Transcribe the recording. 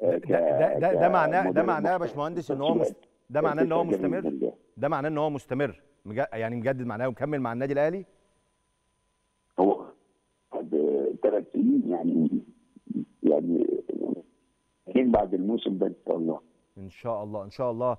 ده معناه يا باشمهندس ان هو مستمر، ده معناه ان هو مستمر يعني مجدد، معناه ومكمل مع النادي الاهلي. هو 3 سنين يعني بعد الموسم ده ان شاء الله. ان شاء الله